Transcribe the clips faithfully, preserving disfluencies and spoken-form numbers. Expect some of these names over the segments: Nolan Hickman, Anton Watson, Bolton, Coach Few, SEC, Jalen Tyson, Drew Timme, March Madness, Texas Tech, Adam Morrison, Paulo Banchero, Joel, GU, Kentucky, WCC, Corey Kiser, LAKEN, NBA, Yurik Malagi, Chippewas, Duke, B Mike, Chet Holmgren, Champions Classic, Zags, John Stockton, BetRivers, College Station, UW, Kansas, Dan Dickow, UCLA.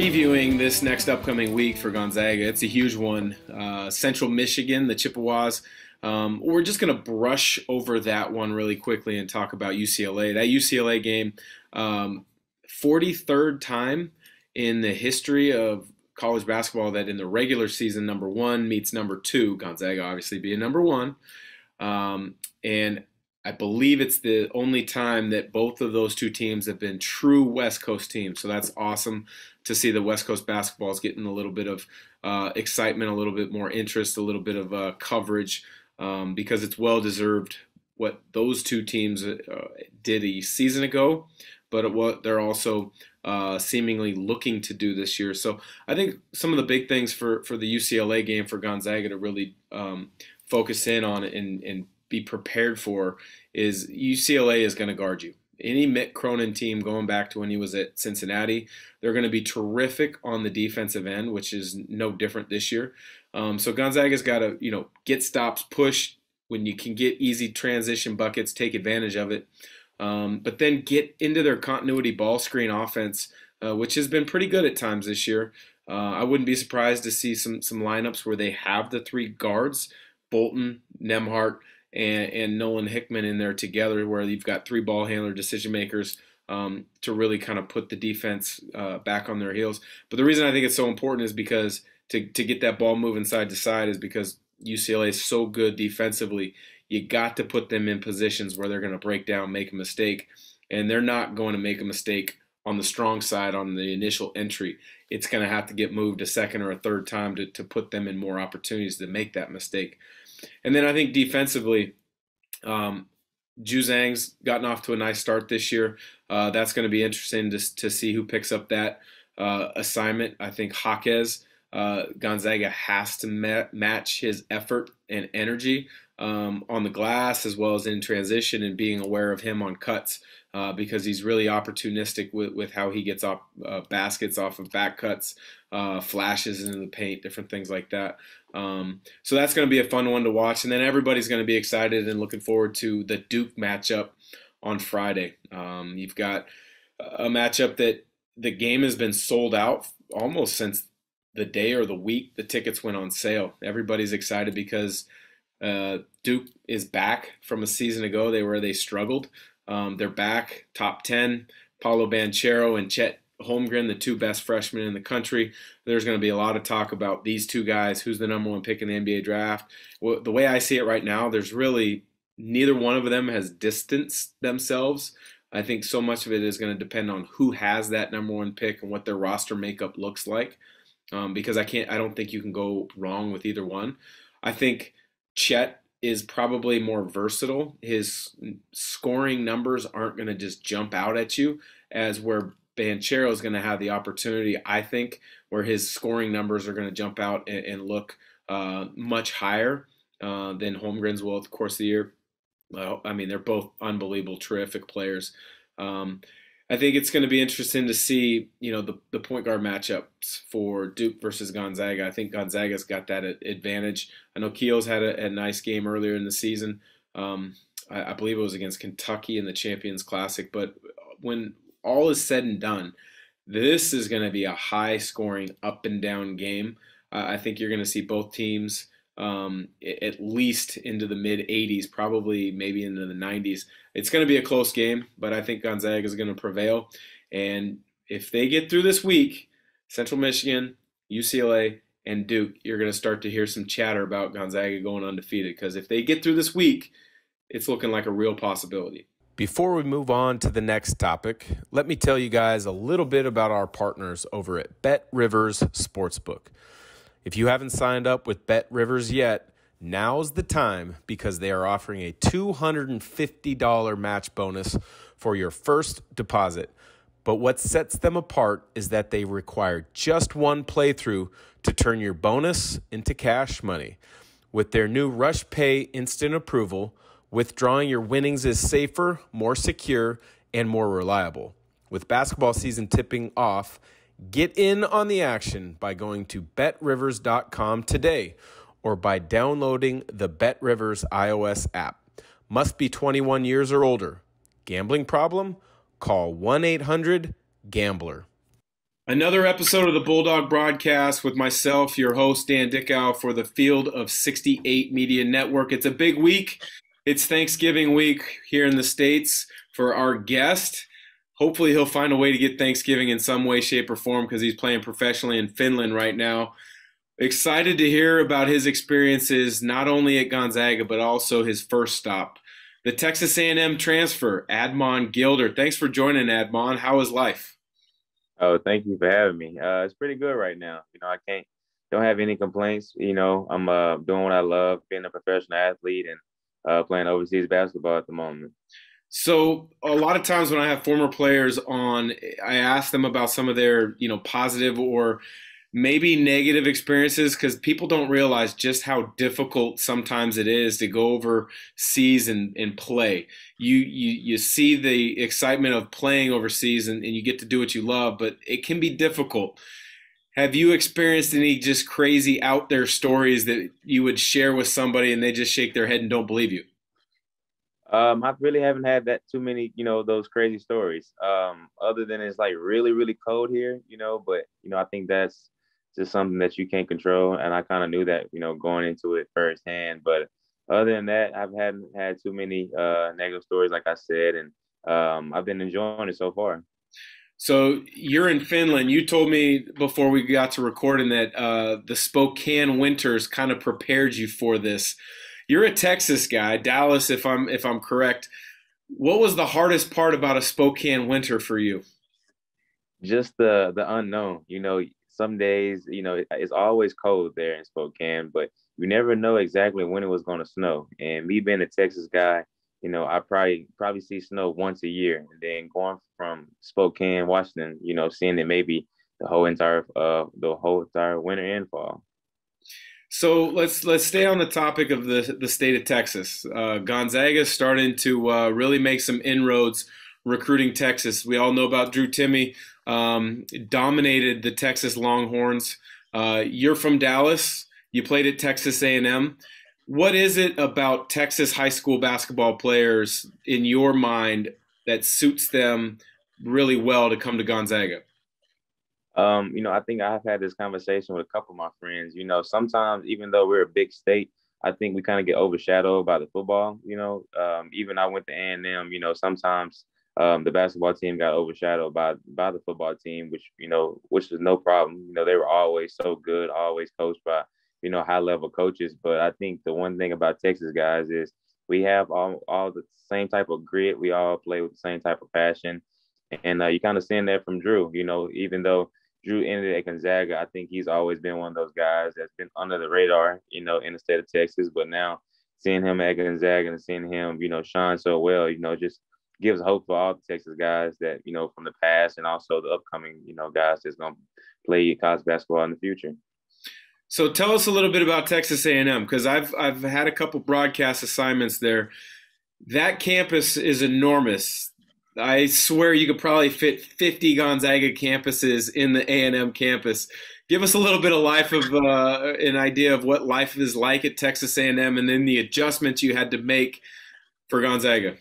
previewing this next upcoming week for Gonzaga. It's a huge one. Uh, Central Michigan, the Chippewas. Um, we're just going to brush over that one really quickly and talk about U C L A. That U C L A game, um, forty-third time in the history of college basketball that in the regular season, number one meets number two, Gonzaga obviously being number one. Um, and I believe it's the only time that both of those two teams have been true West Coast teams. So that's awesome to see the West Coast basketball is getting a little bit of uh, excitement, a little bit more interest, a little bit of uh, coverage um, because it's well-deserved what those two teams uh, did a season ago, but what they're also uh, seemingly looking to do this year. So I think some of the big things for, for the U C L A game for Gonzaga to really um, focus in on and, and be prepared for is U C L A is going to guard you. Any Mick Cronin team going back to when he was at Cincinnati, they're going to be terrific on the defensive end, which is no different this year. Um, so Gonzaga's got to, you know, get stops, push when you can get easy transition buckets, take advantage of it. Um, but then get into their continuity ball screen offense, uh, which has been pretty good at times this year. Uh, I wouldn't be surprised to see some some lineups where they have the three guards, Bolton, Nembhard, and, and Nolan Hickman in there together, where you've got three ball handler decision makers um, to really kind of put the defense uh, back on their heels. But the reason I think it's so important is because to, to get that ball moving side to side is because U C L A is so good defensively. You got to put them in positions where they're going to break down, make a mistake, and they're not going to make a mistake on the strong side on the initial entry. It's going to have to get moved a second or a third time to, to put them in more opportunities to make that mistake. And then I think defensively, um, Ju Zhang's gotten off to a nice start this year. Uh, that's going to be interesting to, to see who picks up that uh, assignment. I think Jaquez, uh, Gonzaga has to ma match his effort and energy um, on the glass as well as in transition and being aware of him on cuts uh, because he's really opportunistic with, with how he gets off uh, baskets off of back cuts, uh, flashes into the paint, different things like that. Um, so that's going to be a fun one to watch, and then everybody's going to be excited and looking forward to the Duke matchup on Friday. Um, you've got a matchup that the game has been sold out almost since the day or the week the tickets went on sale. Everybody's excited because uh, Duke is back from a season ago. They where they struggled. Um, they're back, top ten. Paulo Banchero and Chet Holmgren, the two best freshmen in the country. There's going to be a lot of talk about these two guys. Who's the number one pick in the N B A draft? Well, the way I see it right now, there's really neither one of them has distanced themselves. I think so much of it is going to depend on who has that number one pick and what their roster makeup looks like. Um, because I can't, I don't think you can go wrong with either one. I think Chet is probably more versatile. His scoring numbers aren't going to just jump out at you as where Banchero is going to have the opportunity, I think, where his scoring numbers are going to jump out and, and look uh, much higher uh, than Holmgren's will, of course, the year. Well, I mean, they're both unbelievable, terrific players. Um, I think it's going to be interesting to see, you know, the, the point guard matchups for Duke versus Gonzaga. I think Gonzaga's got that advantage. I know Keel's had a, a nice game earlier in the season. Um, I, I believe it was against Kentucky in the Champions Classic, but when all is said and done, this is going to be a high-scoring, up-and-down game. Uh, I think you're going to see both teams um, at least into the mid eighties, probably maybe into the nineties. It's going to be a close game, but I think Gonzaga is going to prevail. And if they get through this week, Central Michigan, U C L A, and Duke, you're going to start to hear some chatter about Gonzaga going undefeated because if they get through this week, it's looking like a real possibility. Before we move on to the next topic, let me tell you guys a little bit about our partners over at BetRivers Sportsbook. If you haven't signed up with BetRivers yet, now's the time because they are offering a two hundred fifty dollar match bonus for your first deposit. But what sets them apart is that they require just one playthrough to turn your bonus into cash money. With their new Rush Pay instant approval, withdrawing your winnings is safer, more secure, and more reliable. With basketball season tipping off, get in on the action by going to bet rivers dot com today or by downloading the BetRivers iOS app. Must be twenty-one years or older. Gambling problem? Call one eight hundred gambler. Another episode of the Bulldog Broadcast with myself, your host, Dan Dickow, for the Field of sixty-eight Media Network. It's a big week. It's Thanksgiving week here in the States for our guest. Hopefully he'll find a way to get Thanksgiving in some way, shape, or form because he's playing professionally in Finland right now. Excited to hear about his experiences not only at Gonzaga but also his first stop. The Texas A and M transfer, Admon Gilder. Thanks for joining, Admon. How is life? Oh, thank you for having me. Uh, it's pretty good right now. You know, I can't, don't have any complaints. You know, I'm uh, doing what I love, being a professional athlete and uh, playing overseas basketball at the moment. So a lot of times when I have former players on, I ask them about some of their, you know, positive or maybe negative experiences because people don't realize just how difficult sometimes it is to go overseas and, and play. You, you you see the excitement of playing overseas and, and you get to do what you love, but it can be difficult. Have you experienced any just crazy out there stories that you would share with somebody and they just shake their head and don't believe you? Um, I really haven't had that too many, you know, those crazy stories. Um, other than it's like really, really cold here, you know, but, you know, I think that's just something that you can't control. And I kind of knew that, you know, going into it firsthand. But other than that, I've hadn't had too many uh, negative stories, like I said, and um, I've been enjoying it so far. So you're in Finland. You told me before we got to recording that uh, the Spokane winters kind of prepared you for this. You're a Texas guy, Dallas, if I'm if I'm correct. What was the hardest part about a Spokane winter for you? Just the the unknown. You know, some days, you know, it's always cold there in Spokane, but you never know exactly when it was going to snow. And me being a Texas guy, you know, I probably probably see snow once a year. And then going from Spokane, Washington, you know, seeing it maybe the whole entire uh, the whole entire winter and fall. So let's let's stay on the topic of the, the state of Texas. Uh, Gonzaga is starting to uh, really make some inroads recruiting Texas. We all know about Drew Timme, um, dominated the Texas Longhorns. Uh, you're from Dallas. You played at Texas A and M. What is it about Texas high school basketball players, in your mind, that suits them really well to come to Gonzaga? Um, you know, I think I've had this conversation with a couple of my friends. You know, sometimes even though we're a big state, I think we kind of get overshadowed by the football. You know, um, even I went to A and M, you know, sometimes um, the basketball team got overshadowed by by the football team, which, you know, which is no problem. You know, they were always so good, always coached by, you know, high level coaches. But I think the one thing about Texas guys is we have all, all the same type of grit. We all play with the same type of passion. And uh, you kind of seeing that from Drew, you know, even though Drew ended at Gonzaga, I think he's always been one of those guys that's been under the radar, you know, in the state of Texas. But now seeing him at Gonzaga and seeing him, you know, shine so well, you know, just gives hope for all the Texas guys that, you know, from the past and also the upcoming, you know, guys that's going to play college basketball in the future. So tell us a little bit about Texas A and M, because I've, I've had a couple broadcast assignments there. That campus is enormous. I swear you could probably fit fifty Gonzaga campuses in the A and M campus. Give us a little bit of life of uh, an idea of what life is like at Texas A and M and then the adjustments you had to make for Gonzaga.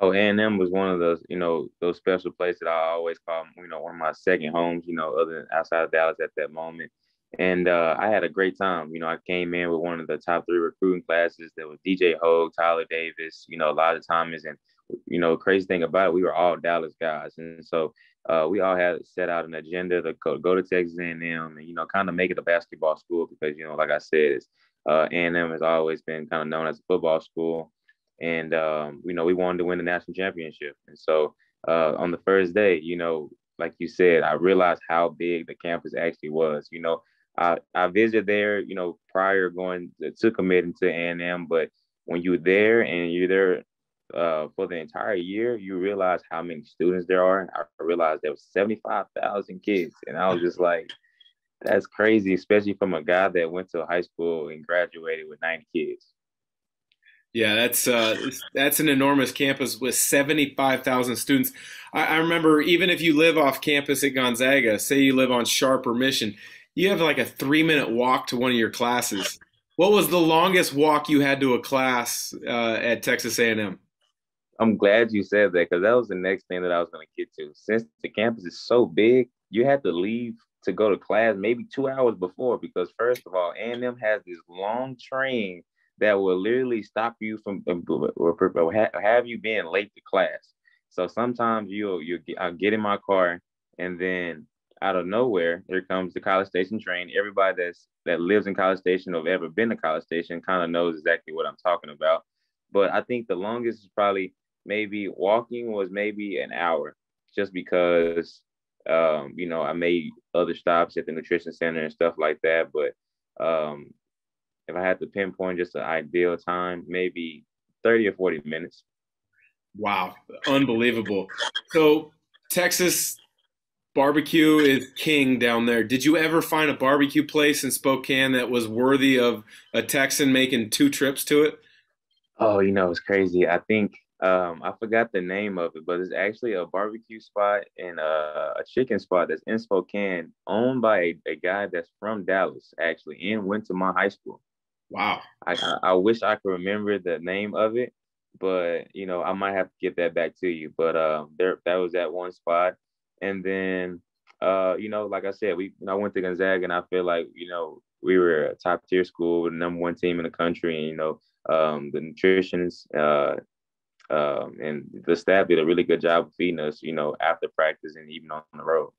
Oh, A and M was one of those, you know, those special places that I always call, you know, one of my second homes, you know, other than outside of Dallas at that moment. And uh, I had a great time. You know, I came in with one of the top three recruiting classes. There was D J Hogue, Tyler Davis, you know, a lot of Thomas, and you know, crazy thing about it, we were all Dallas guys. And so uh, we all had set out an agenda to go, go to Texas A and M and, you know, kind of make it a basketball school because, you know, like I said, it's, uh, A and M has always been kind of known as a football school. And, um, you know, we wanted to win the national championship. And so uh, on the first day, you know, like you said, I realized how big the campus actually was. You know, I, I visited there, you know, prior going to, to committing to A and M, but when you're there and you're there Uh, for the entire year, you realize how many students there are. I realized there were seventy-five thousand kids. And I was just like, that's crazy, especially from a guy that went to high school and graduated with ninety kids. Yeah, that's uh, that's an enormous campus with seventy-five thousand students. I, I remember even if you live off campus at Gonzaga, say you live on Sharp or Mission, you have like a three-minute walk to one of your classes. What was the longest walk you had to a class uh, at Texas A and M? I'm glad you said that because that was the next thing that I was going to get to. Since the campus is so big, you had to leave to go to class maybe two hours before, because first of all, A and M has this long train that will literally stop you from, or have you been late to class. So sometimes you'll, you'll get, I'll get in my car, and then out of nowhere, here comes the College Station train. Everybody that's, that lives in College Station or have ever been to College Station kind of knows exactly what I'm talking about. But I think the longest is probably maybe walking was maybe an hour, just because, um, you know, I made other stops at the nutrition center and stuff like that. But um, if I had to pinpoint just an ideal time, maybe thirty or forty minutes. Wow. Unbelievable. So Texas barbecue is king down there. Did you ever find a barbecue place in Spokane that was worthy of a Texan making two trips to it? Oh, you know, it's crazy. I think um, I forgot the name of it, but it's actually a barbecue spot and a, a chicken spot that's in Spokane, owned by a, a guy that's from Dallas, actually, and went to my high school. Wow. I, I wish I could remember the name of it, but, you know, I might have to get that back to you. But uh, there, that was that one spot. And then, uh, you know, like I said, we I went to Gonzaga, and I feel like, you know, we were a top tier school with the number one team in the country. And, you know, um, the nutritionists uh, um, and the staff did a really good job of feeding us, you know, after practice and even on the road.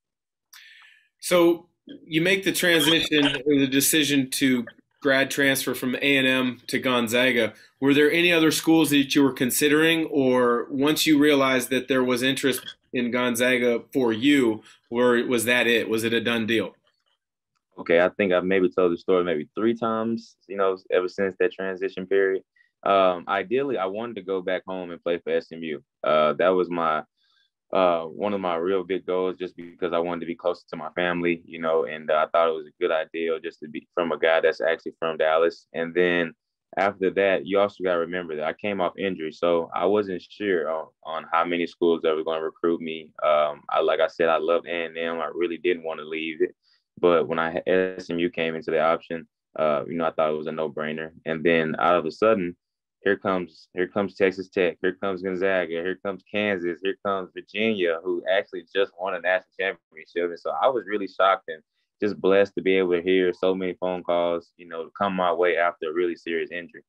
So you make the transition or the decision to grad transfer from A and M to Gonzaga. Were there any other schools that you were considering, or once you realized that there was interest in Gonzaga for you, or was that it? Was it a done deal? Okay, I think I've maybe told the story maybe three times, you know, ever since that transition period. Um, ideally, I wanted to go back home and play for S M U. Uh, that was my uh, one of my real big goals, just because I wanted to be closer to my family, you know, and uh, I thought it was a good idea just to be from a guy that's actually from Dallas. And then after that, you also got to remember that I came off injury, so I wasn't sure on, on how many schools that were going to recruit me. Um, I, like I said, I loved A and M. I really didn't want to leave it. But when I S M U came into the option, uh, you know, I thought it was a no-brainer. And then out of a sudden, here comes here comes Texas Tech, here comes Gonzaga, here comes Kansas, here comes Virginia, who actually just won a national championship. And so I was really shocked and just blessed to be able to hear so many phone calls, you know, come my way after a really serious injury.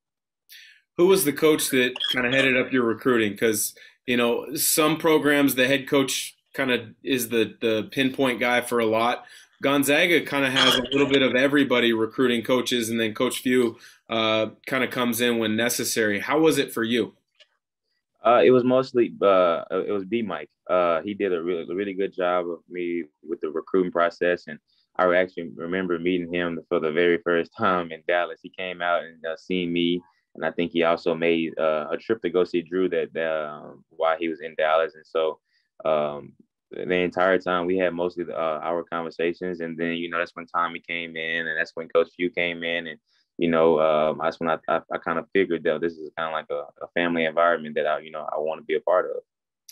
Who was the coach that kind of headed up your recruiting? Because, you know, some programs, the head coach kind of is the, the pinpoint guy for a lot. Gonzaga kind of has a little bit of everybody recruiting coaches, and then Coach Few uh, kind of comes in when necessary. How was it for you? Uh, it was mostly uh, it was B Mike. Uh, he did a really, really good job of me with the recruiting process, and I actually remember meeting him for the very first time in Dallas. He came out and uh, seen me, and I think he also made uh, a trip to go see Drew that, that uh, while he was in Dallas, and so. Um, The entire time we had mostly uh, our conversations, and then you know that's when Tommy came in, and that's when Coach Few came in, and you know um, that's when I I, I kind of figured that this is kind of like a, a family environment that I you know I want to be a part of.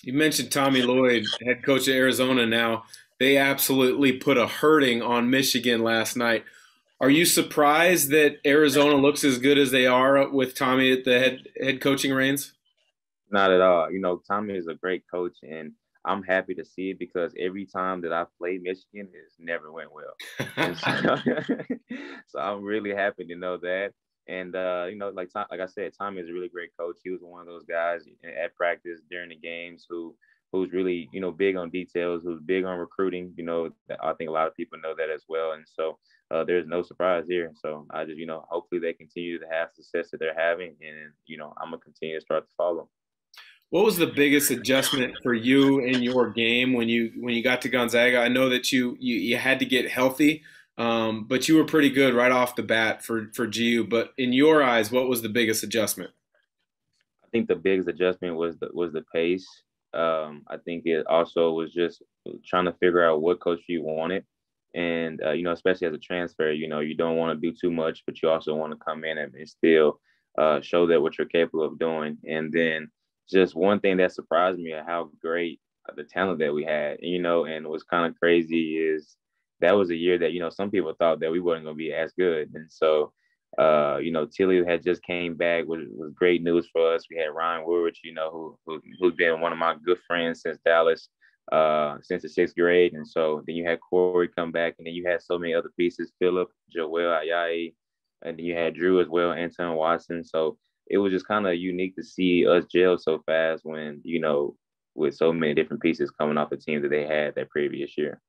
You mentioned Tommy Lloyd, head coach of Arizona. Now they absolutely put a hurting on Michigan last night. Are you surprised that Arizona looks as good as they are with Tommy at the head head coaching reins? Not at all. You know Tommy is a great coach, and I'm happy to see it because every time that I played Michigan, it's never went well. So, so I'm really happy to know that. And, uh, you know, like like I said, Tommy is a really great coach. He was one of those guys at practice during the games who who's really, you know, big on details, who's big on recruiting. You know, I think a lot of people know that as well. And so uh, there's no surprise here. So I just, you know, hopefully they continue to have success that they're having. And, you know, I'm going to continue to start to follow. What was the biggest adjustment for you in your game when you when you got to Gonzaga? I know that you you, you had to get healthy, um, but you were pretty good right off the bat for, for G U. But in your eyes, what was the biggest adjustment? I think the biggest adjustment was the, was the pace. Um, I think it also was just trying to figure out what coach you wanted. And, uh, you know, especially as a transfer, you know, you don't want to do too much, but you also want to come in and, and still uh, show that what you're capable of doing. And then just one thing that surprised me at how great the talent that we had, you know, and what's kind of crazy is that was a year that, you know, some people thought that we weren't going to be as good. And so, uh, you know, Tilly had just came back, which was great news for us. We had Ryan Weiridge, you know, who, who, who's been one of my good friends since Dallas. uh, since the sixth grade. And so then you had Corey come back, and then you had so many other pieces, Phillip, Joel, Ayayi, and then you had Drew as well, Anton Watson. So it was just kind of unique to see us gel so fast when, you know, with so many different pieces coming off the team that they had that previous year.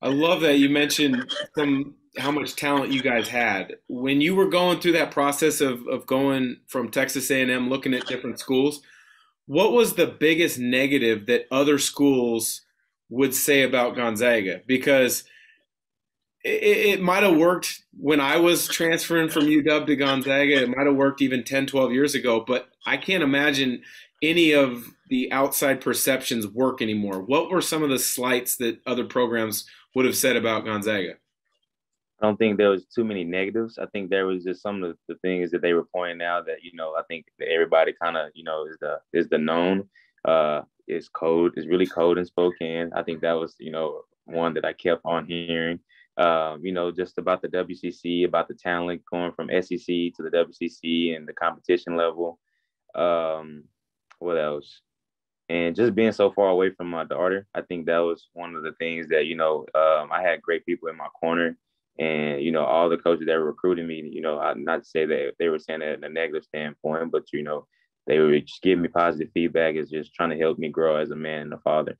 I love that you mentioned some, how much talent you guys had. When you were going through that process of, of going from Texas A and M, looking at different schools, what was the biggest negative that other schools would say about Gonzaga? Because it, it might have worked when I was transferring from U W to Gonzaga. It might have worked even ten, twelve years ago, but I can't imagine any of the outside perceptions work anymore. What were some of the slights that other programs would have said about Gonzaga? I don't think there was too many negatives. I think there was just some of the things that they were pointing out that, you know, I think everybody kind of, you know, is the is the known. Uh, it's cold. It's really cold in Spokane. I think that was, you know, one that I kept on hearing. Um, you know, just about the W C C, about the talent going from S E C to the W C C and the competition level. Um, what else? And just being so far away from my daughter, I think that was one of the things that, you know, um, I had great people in my corner. And, you know, all the coaches that were recruiting me, you know, I not to say that they were saying that in a negative standpoint, but, you know, they were just giving me positive feedback. It's just trying to help me grow as a man and a father.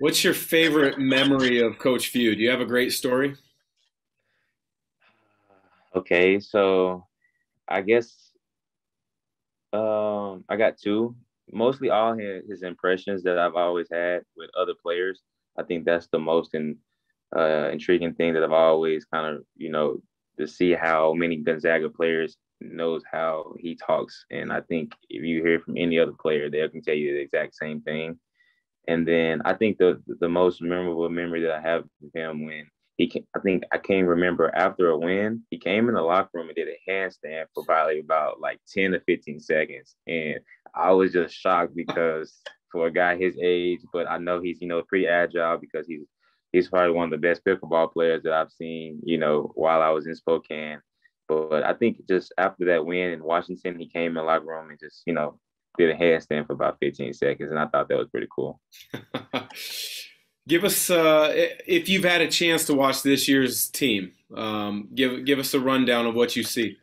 What's your favorite memory of Coach Few? Do you have a great story? Okay, so I guess um, I got two. Mostly all his, his impressions that I've always had with other players. I think that's the most in Uh, intriguing thing that I've always kind of, you know, to see how many Gonzaga players knows how he talks. And I think if you hear from any other player, they can tell you the exact same thing. And then I think the the most memorable memory that I have of him when he came, I think I can't remember after a win, he came in the locker room and did a handstand for probably about like ten to fifteen seconds. And I was just shocked because for a guy his age, but I know he's, you know, pretty agile because he's He's probably one of the best pickleball players that I've seen, you know, while I was in Spokane. But, but I think just after that win in Washington, he came in the locker room and just, you know, did a handstand for about fifteen seconds. And I thought that was pretty cool. Give us, uh, if you've had a chance to watch this year's team, um, give give us a rundown of what you see.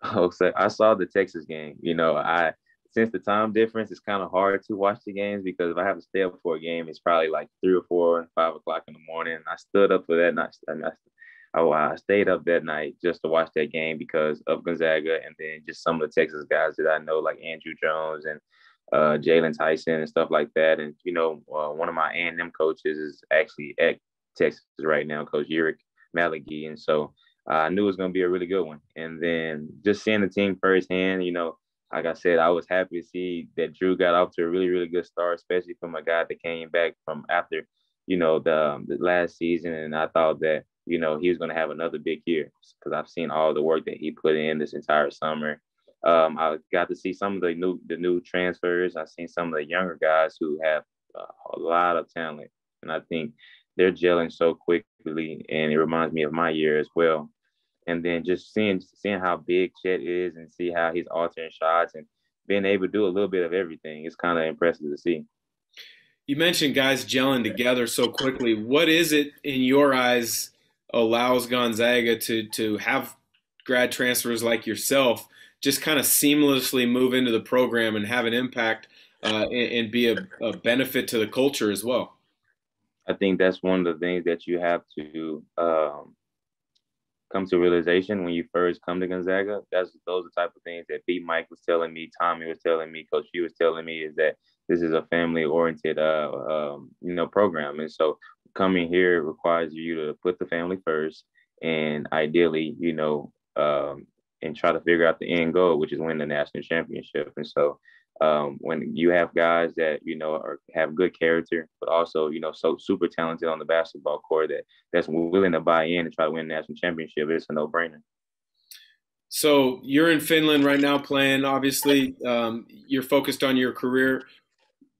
Oh, so I saw the Texas game. You know, I since the time difference, it's kind of hard to watch the games because if I have to stay up for a game, it's probably like three or four, five o'clock in the morning. And I stood up for that night. I, I, I stayed up that night just to watch that game because of Gonzaga and then just some of the Texas guys that I know, like Andrew Jones and uh, Jalen Tyson and stuff like that. And, you know, uh, one of my A and M coaches is actually at Texas right now, Coach Yurik Malagi. And so I knew it was going to be a really good one. And then just seeing the team firsthand, you know, like I said, I was happy to see that Drew got off to a really, really good start, especially from a guy that came back from after, you know, the, um, the last season. And I thought that, you know, he was going to have another big year because I've seen all the work that he put in this entire summer. Um, I got to see some of the new the new transfers. I've seen some of the younger guys who have a lot of talent. And I think they're gelling so quickly. And it reminds me of my year as well. And then just seeing seeing how big Chet is and see how he's altering shots and being able to do a little bit of everything, it's kind of impressive to see. You mentioned guys gelling together so quickly. What is it, in your eyes, allows Gonzaga to, to have grad transfers like yourself just kind of seamlessly move into the program and have an impact uh, and, and be a, a benefit to the culture as well? I think that's one of the things that you have to um, – come to realization when you first come to Gonzaga. That's those are the type of things that B Mike was telling me, Tommy was telling me, Coach Few was telling me, is that this is a family-oriented, uh, um, you know, program. And so coming here requires you to put the family first, and ideally, you know, um, and try to figure out the end goal, which is win the national championship. And so um, when you have guys that you know are, have good character, but also you know so super talented on the basketball court that that's willing to buy in and try to win the national championship, it's a no-brainer. So you're in Finland right now playing. Obviously, um, you're focused on your career.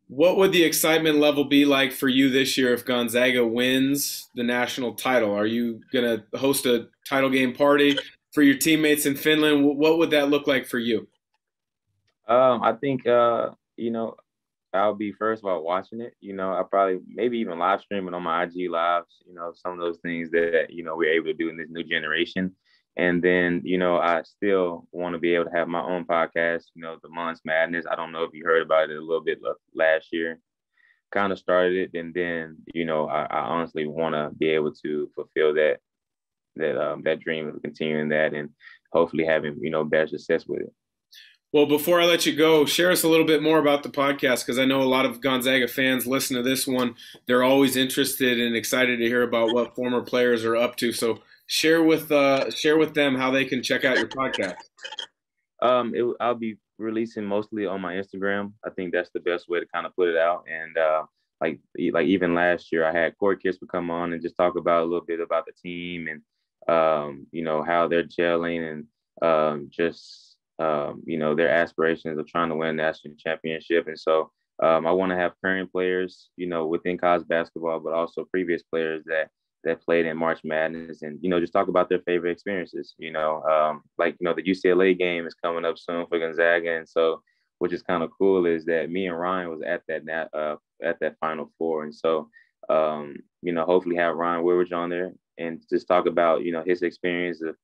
What would the excitement level be like for you this year if Gonzaga wins the national title? Are you gonna host a title game party for your teammates in Finland? What would that look like for you? Um, I think, uh, you know, I'll be first of all watching it. You know, I probably maybe even live streaming on my I G lives, you know, some of those things that, you know, we're able to do in this new generation. And then, you know, I still want to be able to have my own podcast, you know, the Month's Madness. I don't know if you heard about it a little bit last year. Kind of started it. And then, you know, I, I honestly want to be able to fulfill that, that, um, that dream of continuing that and hopefully having, you know, better success with it. Well, before I let you go, share us a little bit more about the podcast, because I know a lot of Gonzaga fans listen to this one. They're always interested and excited to hear about what former players are up to. So share with uh, share with them how they can check out your podcast. Um, it, I'll be releasing mostly on my Instagram. I think that's the best way to kind of put it out. And uh, like like even last year, I had Corey Kiser come on and just talk about a little bit about the team and um, you know, how they're gelling and um, just. Um, you know, their aspirations of trying to win a national championship. And so um, I want to have current players, you know, within college basketball, but also previous players that that played in March Madness and, you know, just talk about their favorite experiences, you know, um, like, you know, the U C L A game is coming up soon for Gonzaga. And so which is kind of cool is that me and Ryan was at that nat- uh, at that Final Four. And so, um, you know, hopefully have Ryan Weiridge on there and just talk about, you know, his experience of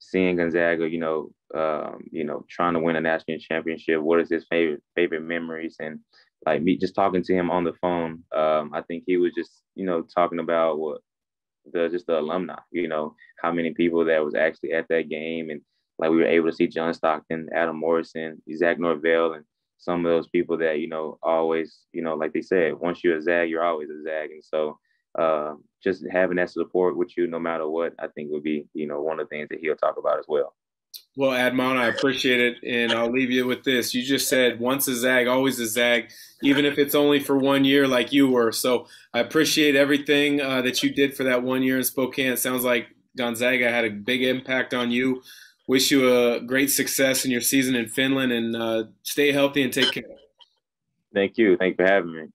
seeing Gonzaga, you know, um, you know, trying to win a national championship. What is his favorite favorite memories? And like me, just talking to him on the phone, um, I think he was just, you know, talking about what the just the alumni, you know, how many people that was actually at that game, and like we were able to see John Stockton, Adam Morrison, Zach Norvell, and some of those people that, you know, always, you know, like they said, once you're a Zag, you're always a Zag, and so. Uh, just having that support with you no matter what, I think would be, you know, one of the things that he'll talk about as well. Well, Admon, I appreciate it, and I'll leave you with this. You just said once a Zag, always a Zag, even if it's only for one year like you were. So I appreciate everything uh, that you did for that one year in Spokane. It sounds like Gonzaga had a big impact on you. Wish you a great success in your season in Finland, and uh, stay healthy and take care. Thank you. Thanks for having me.